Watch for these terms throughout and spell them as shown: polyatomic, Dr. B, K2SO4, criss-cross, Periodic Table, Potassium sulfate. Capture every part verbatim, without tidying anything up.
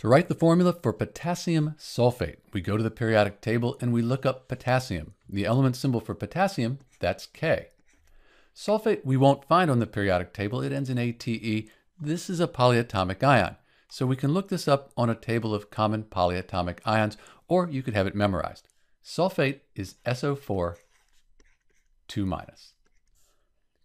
To write the formula for potassium sulfate, we go to the periodic table and we look up potassium. The element symbol for potassium, that's K. Sulfate we won't find on the periodic table. It ends in A T E. This is a polyatomic ion. So we can look this up on a table of common polyatomic ions, or you could have it memorized. Sulfate is S O four, two minus.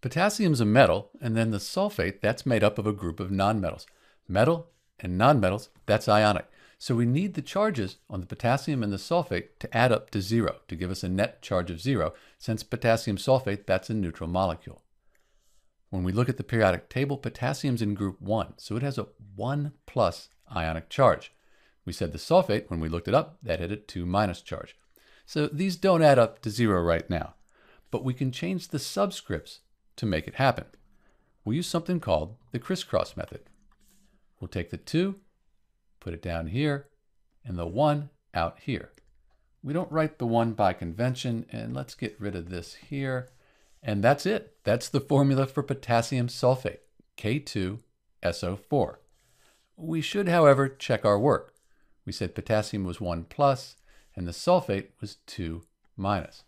Potassium's a metal, and then the sulfate, that's made up of a group of nonmetals. Metal and nonmetals, that's ionic. So we need the charges on the potassium and the sulfate to add up to zero, to give us a net charge of zero, since potassium sulfate, that's a neutral molecule. When we look at the periodic table, potassium's in group one, so it has a one plus ionic charge. We said the sulfate, when we looked it up, that had a two minus charge. So these don't add up to zero right now, but we can change the subscripts to make it happen. We'll use something called the crisscross method. We'll take the two, put it down here, and the one out here. We don't write the one by convention, and let's get rid of this here. And that's it. That's the formula for potassium sulfate, K two S O four. We should, however, check our work. We said potassium was one plus, and the sulfate was two minus.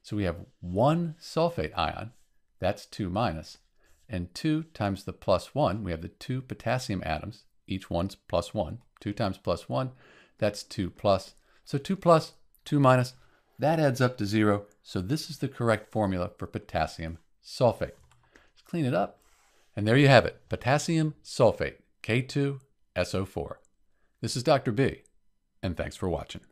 So we have one sulfate ion, that's two minus, and two times the plus one, we have the two potassium atoms, each one's plus one. Two times plus one, that's two plus. So two plus, two minus, that adds up to zero, so this is the correct formula for potassium sulfate. Let's clean it up, and there you have it, potassium sulfate, K two S O four. This is Doctor B, and thanks for watching.